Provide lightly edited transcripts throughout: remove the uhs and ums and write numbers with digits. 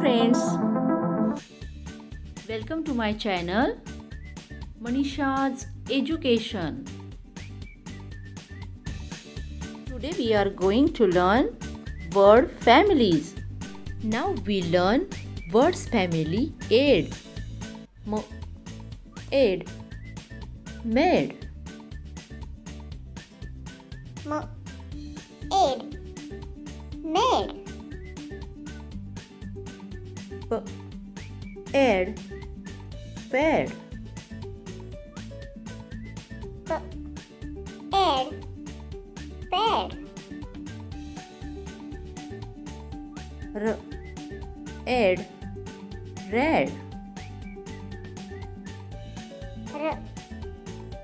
friends, welcome to my channel Manisha's Education. Today we are going to learn word families. Now we learn words family aid, aid, made, aid, made, aid, paid, aid, paid, aid, red, aid, red,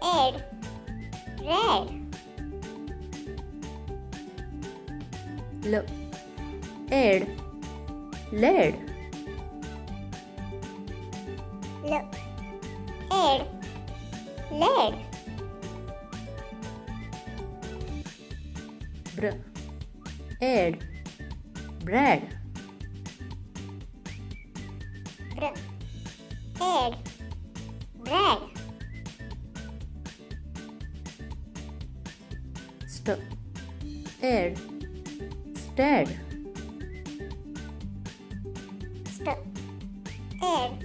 aid, lead, aid, lead, aid, bread, aid, bread, aid, stead, aid, stead, aid,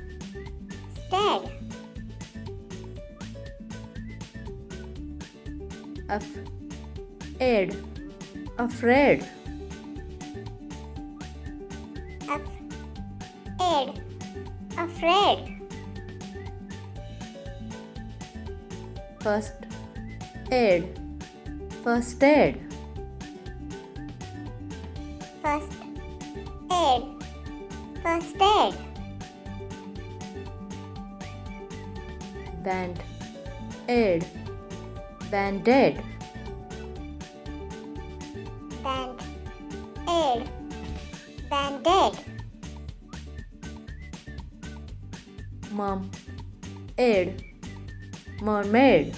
afraid, aid, afraid, aid, first aid, first aid, first aid, aid, bandaid, aid, bandaid, aid, mermaid,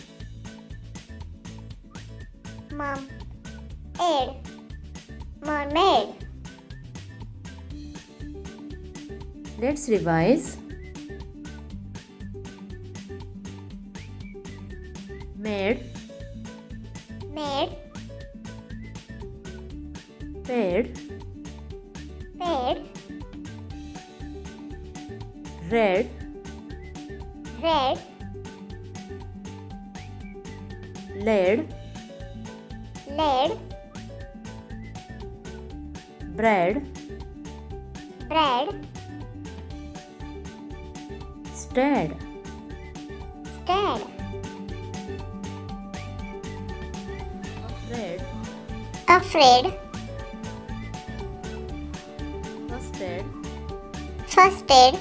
aid, mermaid. Let's revise. Made, made, paid, paid, red, red, lead, lead, bread, bread, stead, stead, afraid, afraid, busted, busted,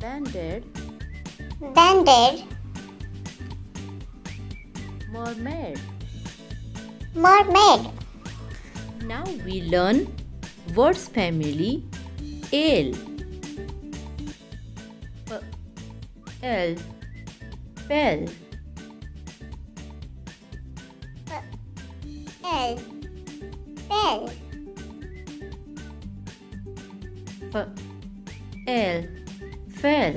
banded, banded, mermaid, mermaid. Now we learn words family ale, l, pel, l, pel, l, fell, L, fell,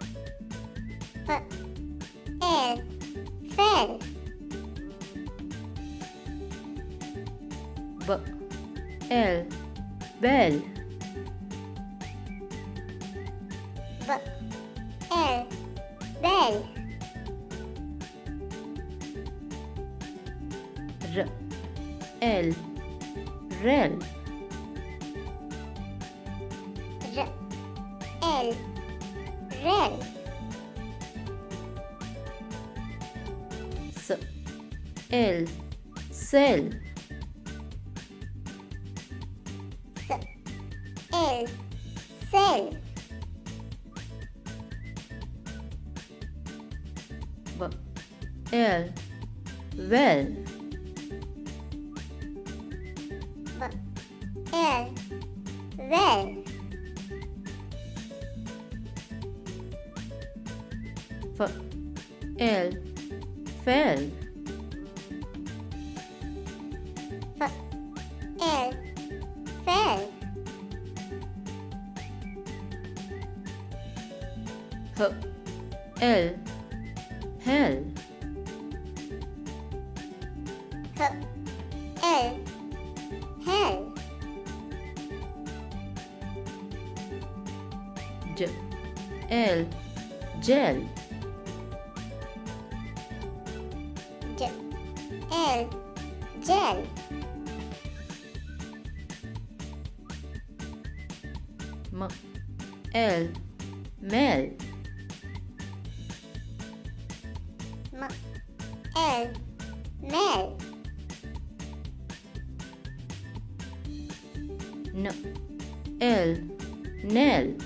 B, L, bell, B, L, bell, R, L, rel, R, L, rel, L, cell, L, cell, L, well, L, well, L, fell, L, Hell. Hell. Gel. Gel. Mel. Mel. Nell. Nell.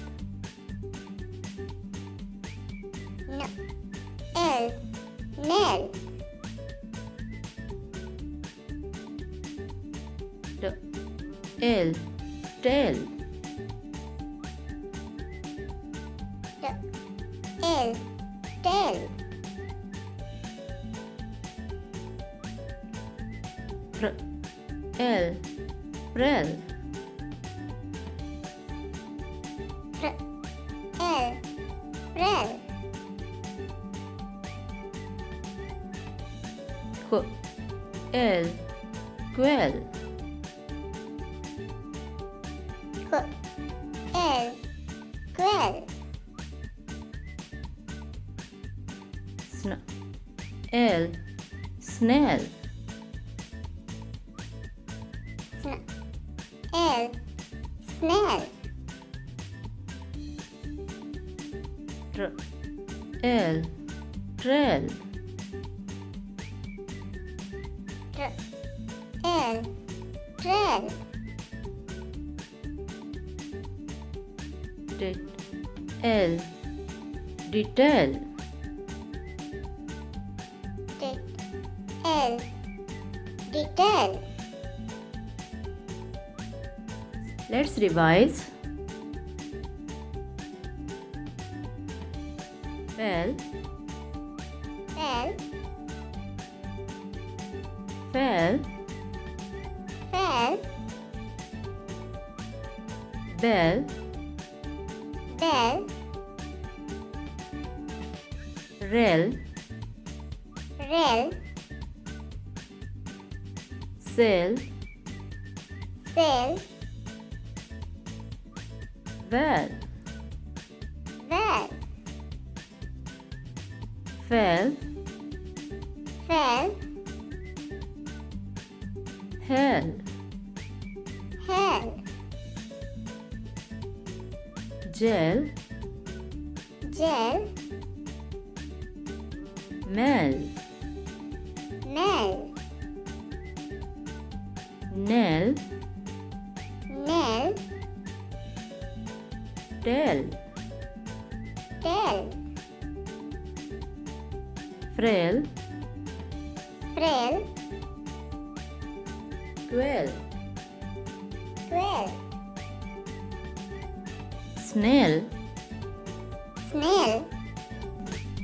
Tail. Tail. Prel. Prel. Quail. Quail. Snail. Snail. Trail. Trail. Detail. Detail. Let's revise. Fell. Bell. Rel. Sail. Well. Fell. Hell. Gel. Mel. Nell. Tell. Frail. Quail. Snail.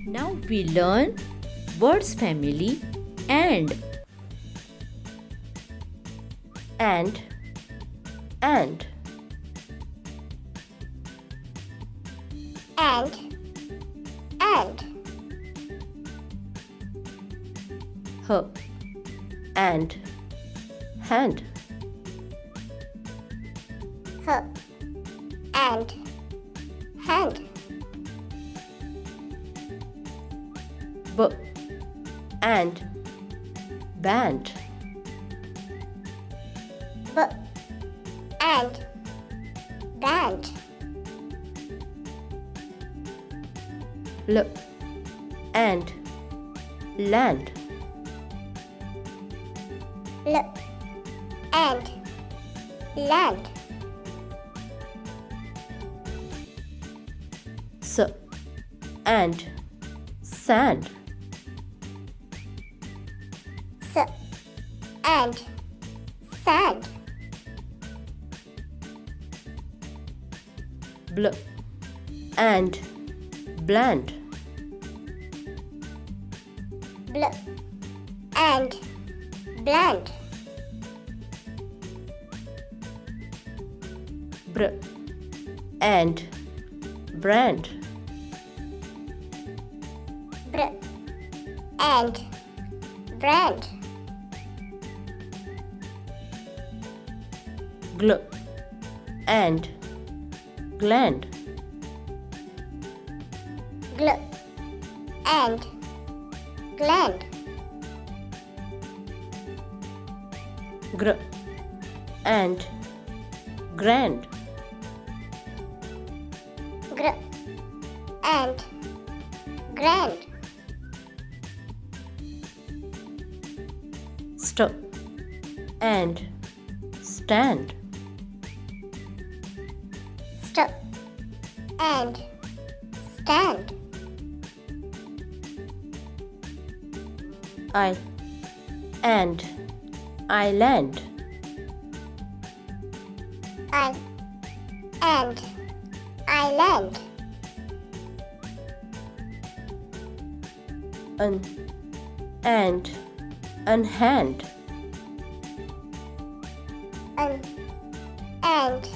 Now we learn words family and. And. And. Hand. And. Hand. And. Band. And. Band. And. Land. And. Land. And. Sand. And. Sand. And. Bland. And. Bland. And. Brand. and brand. Gl and gland. Gl and gland. Gr and grand. Gr and grand. St and stand. St and stand. I and island. I and island. An and unhand. An and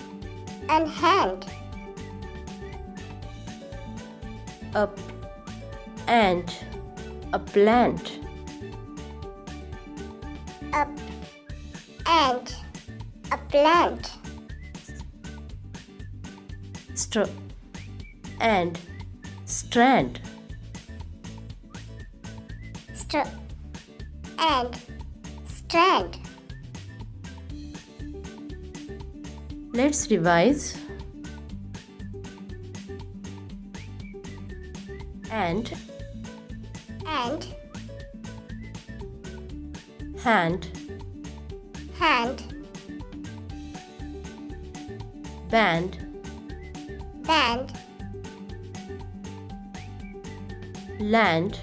unhand. Up and a plant. Up and a plant. Str and strand. Str and strand. Let's revise. And hand band land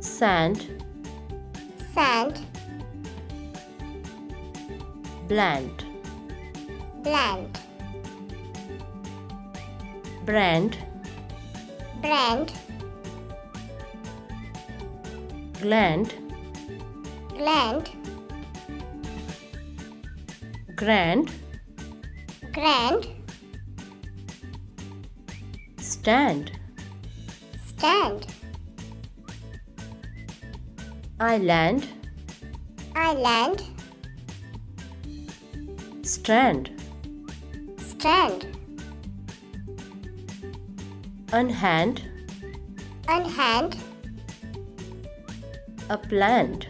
sand bland brand gland grand stand island strand unhand a plant.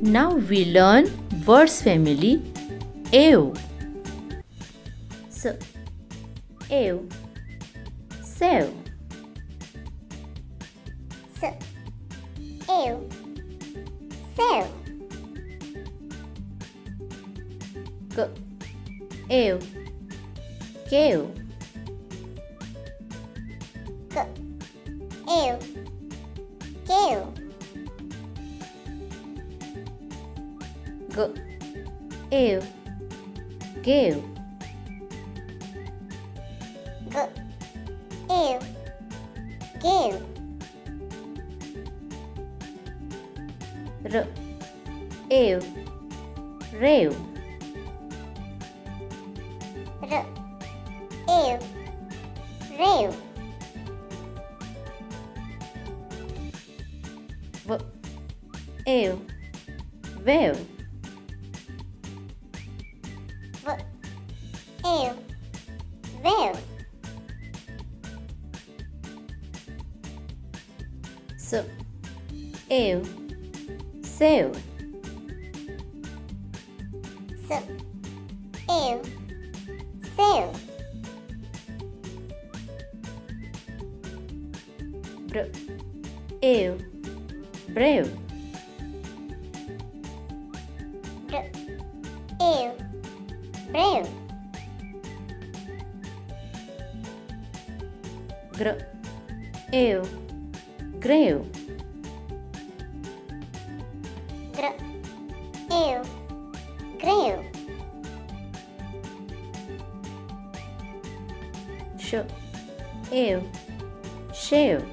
Now we learn words family ew. So ew, save. So ew, save. Go ew, cave. Ew, gale. Go, ew, gale. Go, ew, gale. R, ew, rew. R, ew, rew. Ew, well. Ew, well. So, ew, so. So, ew, so. Bro, ew, brave. Ew, brave. Gr, ew, grave. Gr, ew, grave. Sh, ew, shave.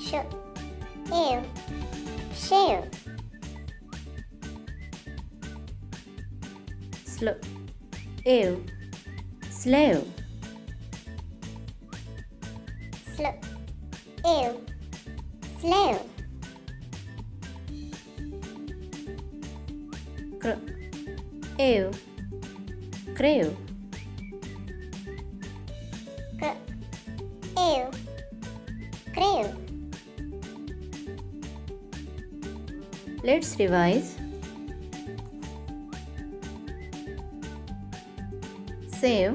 Sh, ew, shave. Ew, Slow. Slow. Ew. Slow. Ew. Crew. Ew. Crew. Let's revise. Save.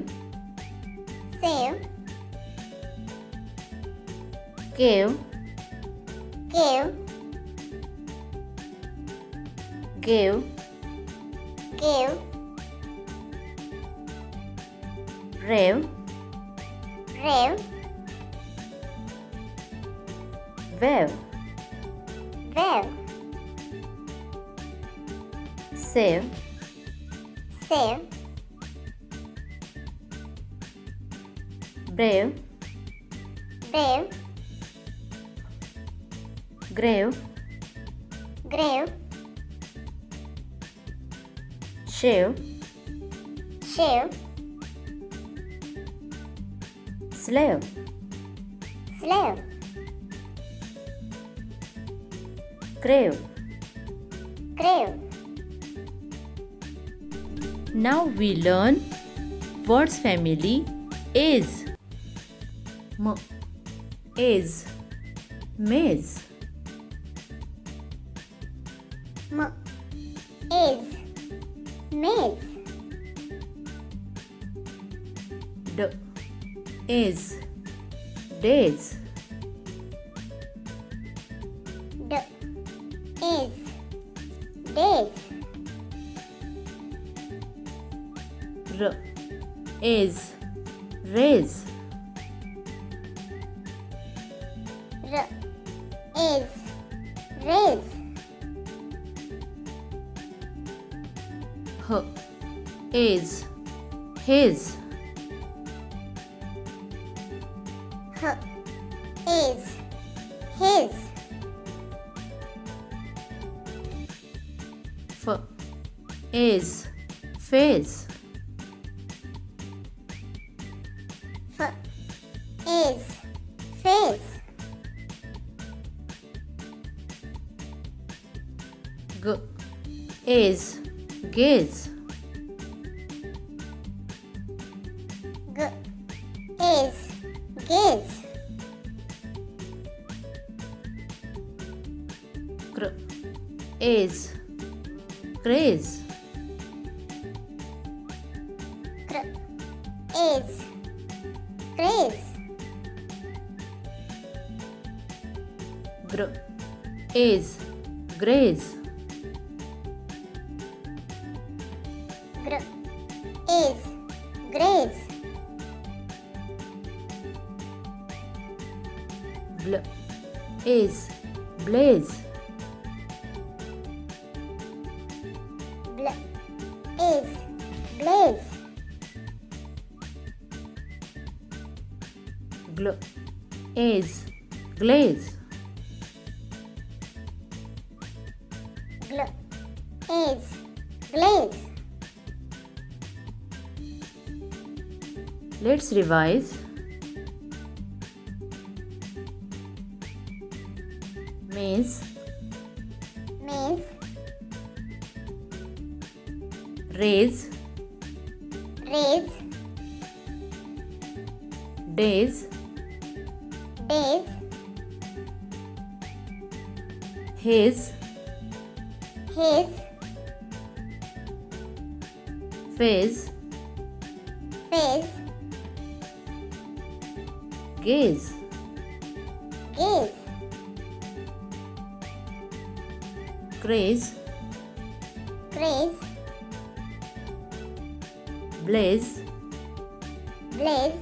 Save. Give. Give. Give. Give. Rev. Rev. Wave. Wave. Save. Save. Brave. Brave. Grave. Grave. Shave. Shave. Slow. Slow. Grave. Grave. Now we learn words family is. Is. Maze. Is. Maze. Is. Days. Is. Days. Is. Raise. Is. Raise. Is. His. Is. His. Is. Face. Is. Face. Is. Gaze. Is. Gaze. Is. Craze. Is. Craze. Is. Graze. Is. Graze. Is. Blaze. Is. Blaze. Is. Glaze. Is. Glaze. Let's revise. Maze. Maze. Raise. Raise. Days. Days. His. His. Face. Face. Gaze. Gaze. Craze. Craze. Blaze. Blaze.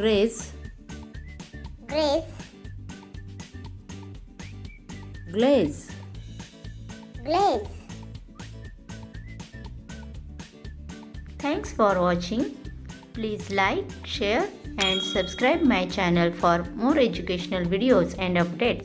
Grace. Grace. Glaze. Glaze. Thanks for watching. Please like, share and subscribe my channel for more educational videos and updates.